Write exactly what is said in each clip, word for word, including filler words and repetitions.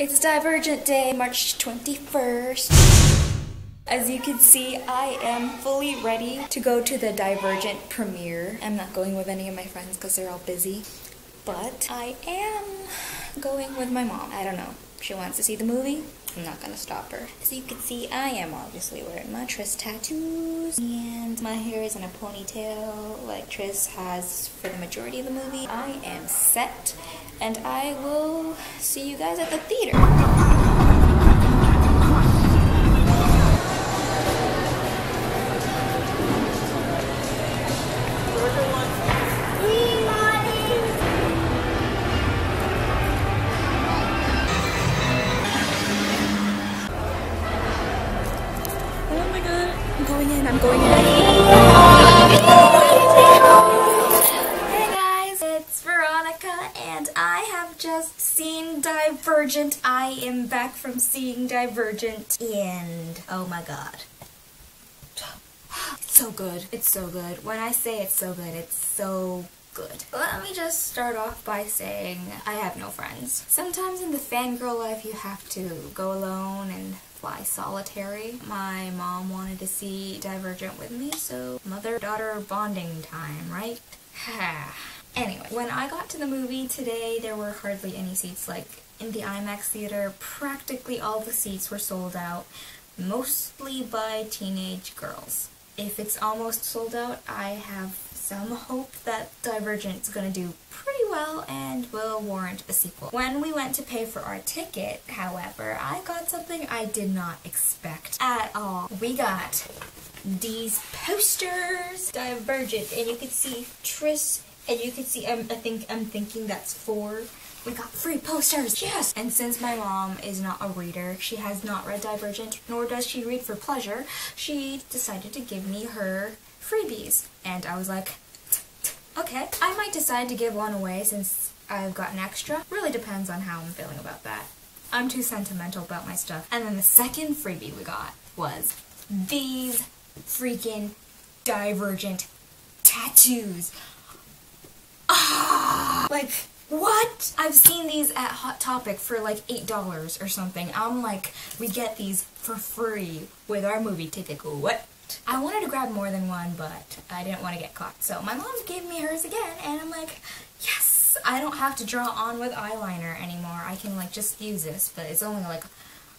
It's Divergent Day, March twenty-first. As you can see, I am fully ready to go to the Divergent premiere. I'm not going with any of my friends because they're all busy, but I am going with my mom. I don't know. She wants to see the movie. I'm not gonna stop her. As you can see, I am obviously wearing my Tris tattoos, and my hair is in a ponytail like Tris has for the majority of the movie. I am set, and I will see you guys at the theater. Oh my god, I'm going in, I'm going in. Hey guys, it's Veronica and I have just seen Divergent. I am back from seeing Divergent and oh my god. It's so good, it's so good. When I say it's so good, it's so good. Let me just start off by saying I have no friends. Sometimes in the fangirl life you have to go alone and solitary. My mom wanted to see Divergent with me, so mother-daughter bonding time, right? Anyway, when I got to the movie today, there were hardly any seats. Like, in the IMAX theater, practically all the seats were sold out, mostly by teenage girls. If it's almost sold out, I have some hope that Divergent's gonna do pretty well and will warrant a sequel. When we went to pay for our ticket, however, I got something I did not expect at all. We got these posters, Divergent, and you can see Tris, and you can see, um, I think, I'm thinking that's Four. We got free posters, yes! And since my mom is not a reader, she has not read Divergent, nor does she read for pleasure, she decided to give me her freebies. And I was like, okay. I might decide to give one away since I've got an extra. Really depends on how I'm feeling about that. I'm too sentimental about my stuff. And then the second freebie we got was these freaking Divergent tattoos. Ah! Like, what? I've seen these at Hot Topic for like eight dollars or something. I'm like, we get these for free with our movie ticket. What? I wanted to grab more than one, but I didn't want to get caught. So my mom gave me hers again, and I'm like, yes! I don't have to draw on with eyeliner anymore. I can like just use this, but it's only like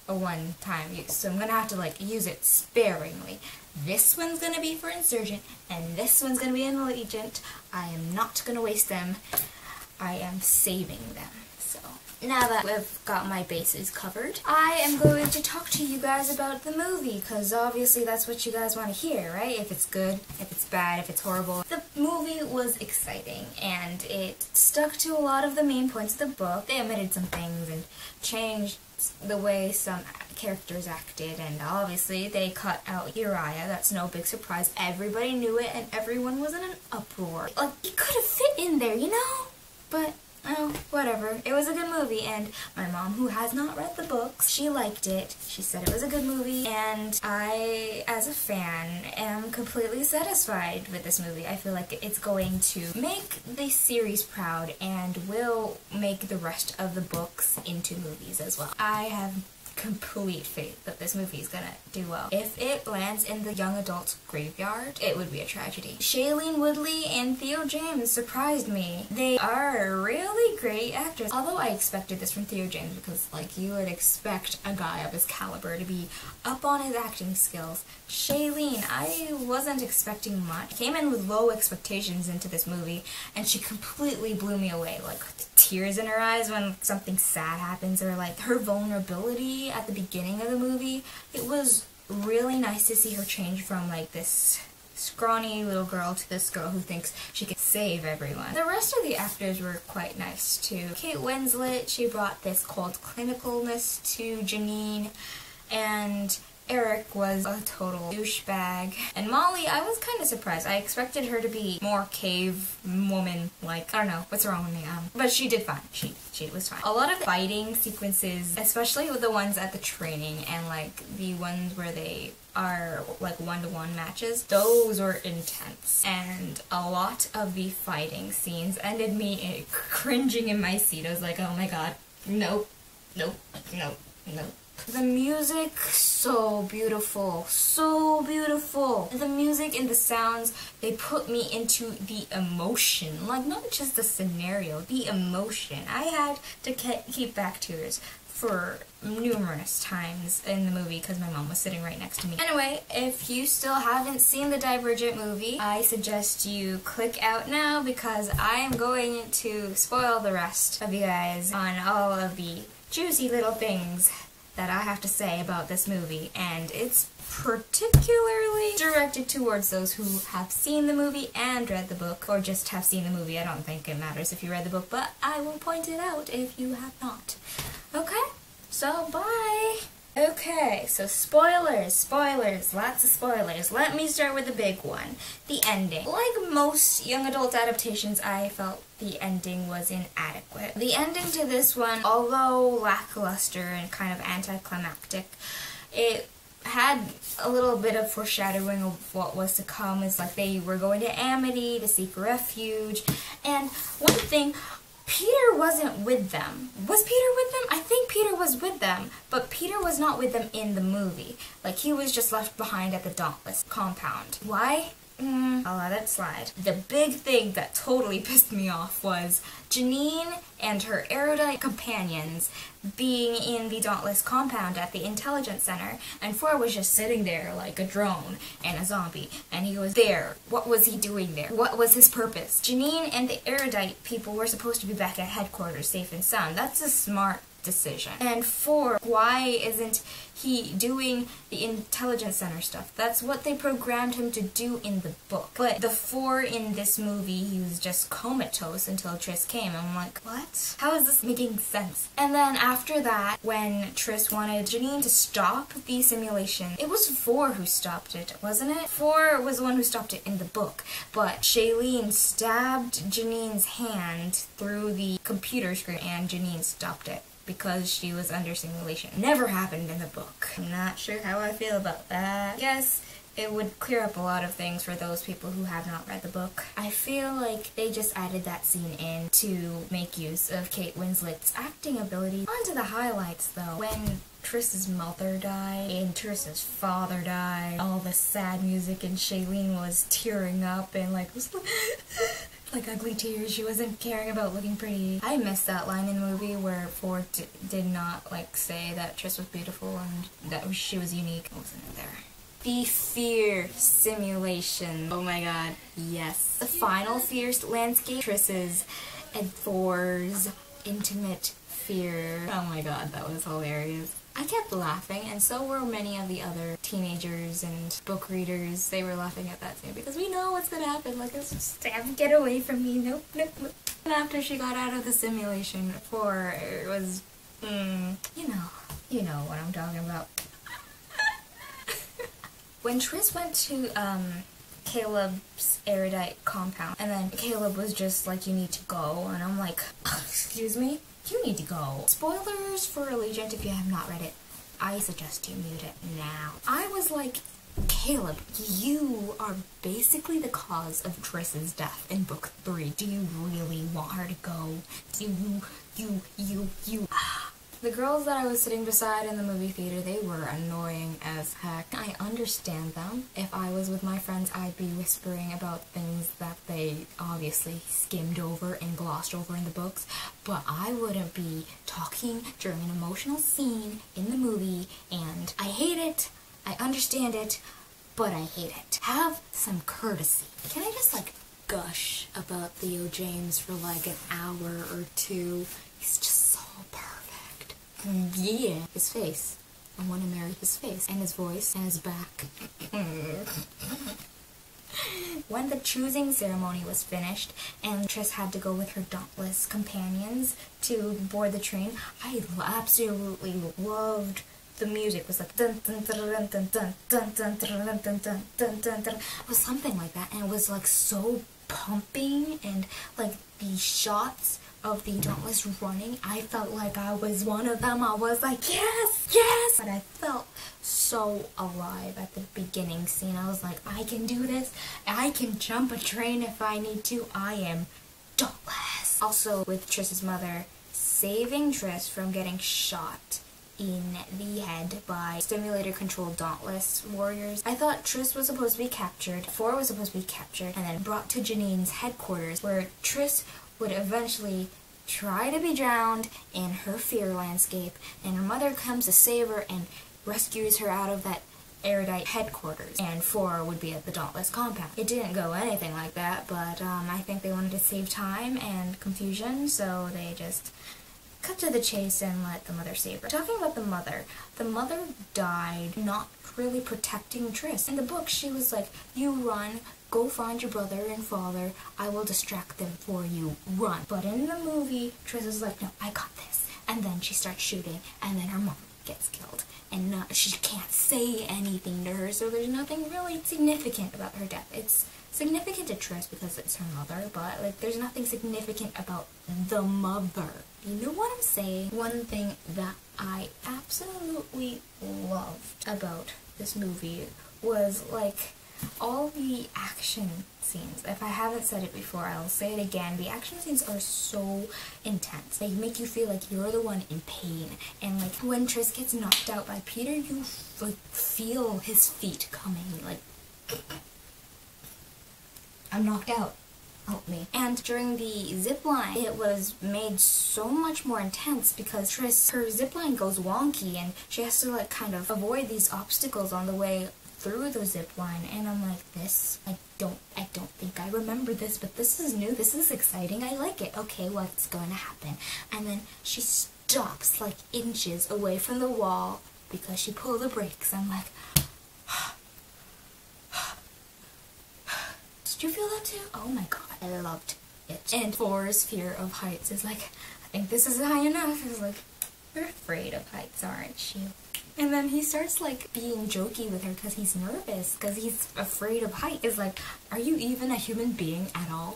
a one-time use. So I'm gonna have to like use it sparingly. This one's gonna be for Insurgent, and this one's gonna be an Allegiant. I am not gonna waste them. I am saving them. So now that I've got my bases covered, I am going to talk to you guys about the movie, because obviously that's what you guys want to hear, right? If it's good, if it's bad, if it's horrible. The movie was exciting, and it stuck to a lot of the main points of the book. They omitted some things and changed the way some characters acted, and obviously they cut out Uriah. That's no big surprise. Everybody knew it, and everyone was in an uproar. Like, it could have fit in there, you know? But, oh, whatever. It was a good movie, and my mom, who has not read the books, she liked it. She said it was a good movie, and I, as a fan, am completely satisfied with this movie. I feel like it's going to make the series proud and will make the rest of the books into movies as well. I have complete faith that this movie is gonna do well. If it lands in the young adult's graveyard, it would be a tragedy. Shailene Woodley and Theo James surprised me. They are really great actors. Although I expected this from Theo James because, like, you would expect a guy of his caliber to be up on his acting skills. Shailene, I wasn't expecting much. Came in with low expectations into this movie, and she completely blew me away. Like, tears in her eyes when something sad happens, or like her vulnerability at the beginning of the movie. It was really nice to see her change from like this scrawny little girl to this girl who thinks she can save everyone. The rest of the actors were quite nice too. Kate Winslet, she brought this cold clinicalness to Jeanine, and Eric was a total douchebag. And Molly, I was kind of surprised. I expected her to be more cave woman, like, I don't know, what's wrong with me? Um, but she did fine. She she was fine. A lot of the fighting sequences, especially with the ones at the training and like the ones where they are like one-to-one matches, those were intense. And a lot of the fighting scenes ended me cringing in my seat. I was like, oh my god, nope. nope, nope, nope. The music, so beautiful, so beautiful. The music and the sounds, they put me into the emotion. Like, not just the scenario, the emotion. I had to keep back tears for numerous times in the movie because my mom was sitting right next to me. Anyway, if you still haven't seen the Divergent movie, I suggest you click out now because I am going to spoil the rest of you guys on all of the juicy little things that I have to say about this movie, and it's particularly directed towards those who have seen the movie and read the book, or just have seen the movie. I don't think it matters if you read the book, but I will point it out if you have not. Okay? So, bye! Okay, so spoilers, spoilers, lots of spoilers. Let me start with the big one, the ending. Like most young adult adaptations, I felt the ending was inadequate. The ending to this one, although lackluster and kind of anticlimactic, it had a little bit of foreshadowing of what was to come. It's like they were going to Amity to seek refuge, and one thing, Peter wasn't with them. Was Peter with them? I think Peter was with them, but Peter was not with them in the movie. Like, he was just left behind at the Dauntless compound. Why? Mm, I'll let it slide. The big thing that totally pissed me off was Jeanine and her erudite companions being in the Dauntless compound at the Intelligence Center, and Four was just sitting there like a drone and a zombie, and he was there. What was he doing there? What was his purpose? Jeanine and the erudite people were supposed to be back at headquarters, safe and sound. That's a smart decision. And Four, why isn't he doing the Intelligence Center stuff? That's what they programmed him to do in the book. But the Four in this movie, he was just comatose until Tris came. I'm like, what? How is this making sense? And then after that, when Tris wanted Jeanine to stop the simulation, it was Four who stopped it, wasn't it? Four was the one who stopped it in the book, but Shailene stabbed Jeanine's hand through the computer screen and Jeanine stopped it because she was under simulation. Never happened in the book. I'm not sure how I feel about that. Yes, it would clear up a lot of things for those people who have not read the book. I feel like they just added that scene in to make use of Kate Winslet's acting ability. Onto the highlights though. When Tris's mother died and Tris's father died, all the sad music, and Shailene was tearing up and like was like like ugly tears. She wasn't caring about looking pretty. I missed that line in the movie where Four d did not like say that Tris was beautiful and that she was unique. It wasn't there. The fear simulation. Oh my god, yes. The final fierce landscape. Tris's and Four's intimate fear. Oh my god, that was hilarious. I kept laughing, and so were many of the other teenagers and book readers. They were laughing at that scene because we know what's gonna happen. Like, it's just, get away from me. Nope, nope, nope. And after she got out of the simulation, for it was, mm, you know, you know what I'm talking about. When Tris went to um, Caleb's erudite compound, and then Caleb was just like, you need to go, and I'm like, excuse me? You need to go. Spoilers for Allegiant if you have not read it. I suggest you mute it now. I was like, Caleb, you are basically the cause of Tris's death in book three. Do you really want her to go? Do you, you, you, you? The girls that I was sitting beside in the movie theater, they were annoying as heck. I understand them. If I was with my friends, I'd be whispering about things that they obviously skimmed over and glossed over in the books, but I wouldn't be talking during an emotional scene in the movie, and I hate it, I understand it, but I hate it. Have some courtesy. Can I just, like, gush about Theo James for, like, an hour or two? He's just so perfect. Yeah. His face. I want to marry his face, and his voice, and his back. When the choosing ceremony was finished, and Tris had to go with her Dauntless companions to board the train, I absolutely loved the music. It was like dun dun dun dun dun dun dun dun dun dun dun dun. It was something like that, and it was like so pumping, and like the shots of the Dauntless running, I felt like I was one of them. I was like, yes, yes! But I felt so alive at the beginning scene. I was like, I can do this. I can jump a train if I need to. I am Dauntless. Also, with Tris's mother saving Tris from getting shot in the head by stimulator-controlled Dauntless warriors. I thought Tris was supposed to be captured, Four was supposed to be captured, and then brought to Jeanine's headquarters, where Tris would eventually try to be drowned in her fear landscape, and her mother comes to save her and rescues her out of that Erudite headquarters, and Four would be at the Dauntless compound. It didn't go anything like that, but um, I think they wanted to save time and confusion, so they just cut to the chase and let the mother save her. Talking about the mother, the mother died not really protecting Tris. In the book, she was like, you run, go find your brother and father, I will distract them for you, run. But in the movie, Tris is like, no, I got this. And then she starts shooting, and then her mom gets killed, and not, she can't say anything to her, so there's nothing really significant about her death. It's significant to Tris because it's her mother, but like there's nothing significant about the mother. You know what I'm saying? One thing that I absolutely loved about this movie was like all the action scenes. If I haven't said it before, I'll say it again. The action scenes are so intense. They make you feel like you're the one in pain. And like when Tris gets knocked out by Peter, you like feel his feet coming. Like, I'm knocked out. Help me. And during the zipline, it was made so much more intense because Tris, her zipline goes wonky and she has to like kind of avoid these obstacles on the way through the zipline, and I'm like, this, I don't, I don't think I remember this, but this is new, this is exciting, I like it, okay, what's going to happen? And then she stops like inches away from the wall because she pulled the brakes. I'm like, did you feel that too? Oh my god, I loved it. And Four's fear of heights is like, I think this is high enough. It's like, you're afraid of heights, aren't you? And then he starts like being jokey with her because he's nervous, because he's afraid of height. Is like, are you even a human being at all?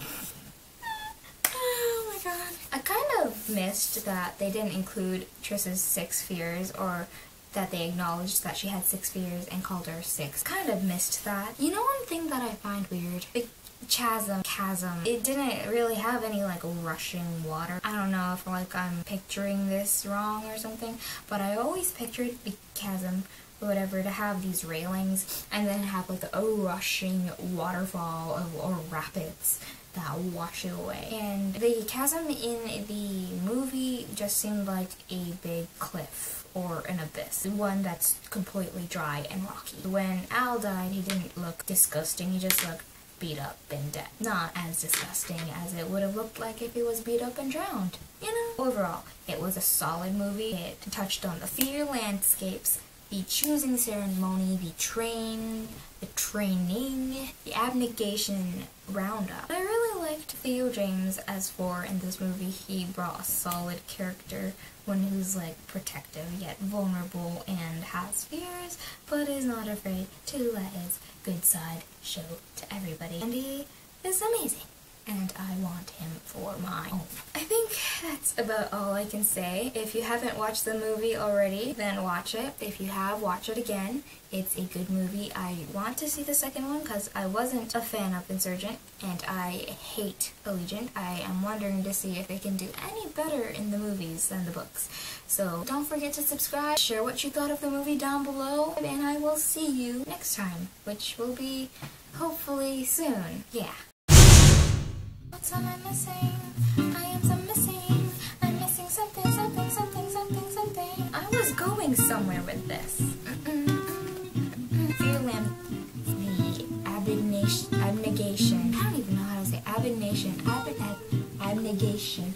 Oh my god. I kind of missed that they didn't include Tris's six fears, or that they acknowledged that she had six fears and called her six. Kind of missed that. You know one thing that I find weird? The chasm, chasm. It didn't really have any like rushing water. I don't know if like I'm picturing this wrong or something, but I always pictured the chasm or whatever to have these railings and then have like a rushing waterfall of, or rapids that wash it away. And the chasm in the movie just seemed like a big cliff or an abyss, one that's completely dry and rocky. When Al died, he didn't look disgusting, he just looked beat up and dead. Not as disgusting as it would have looked like if he was beat up and drowned, you know? Overall, it was a solid movie. It touched on the fear landscapes, the choosing ceremony, the train, the training, the abnegation roundup. But I really liked Theo James as Four in this movie. He brought a solid character, one who's like protective yet vulnerable and has fears, but is not afraid to let his good side show to everybody. And he is amazing, and I want him for my own. I think that's about all I can say. If you haven't watched the movie already, then watch it. If you have, watch it again. It's a good movie. I want to see the second one because I wasn't a fan of Insurgent, and I hate Allegiant. I am wondering to see if they can do any better in the movies than the books. So don't forget to subscribe, share what you thought of the movie down below, and I will see you next time, which will be hopefully soon. Yeah. What's am I missing? I am some missing. I'm missing something, something, something, something, something. I was going somewhere with this. Mm-mm, mm-mm, mm-mm. Fear lamp. The abnegation. Abnegation. I don't even know how to say abnegation. Ab ab abnegation.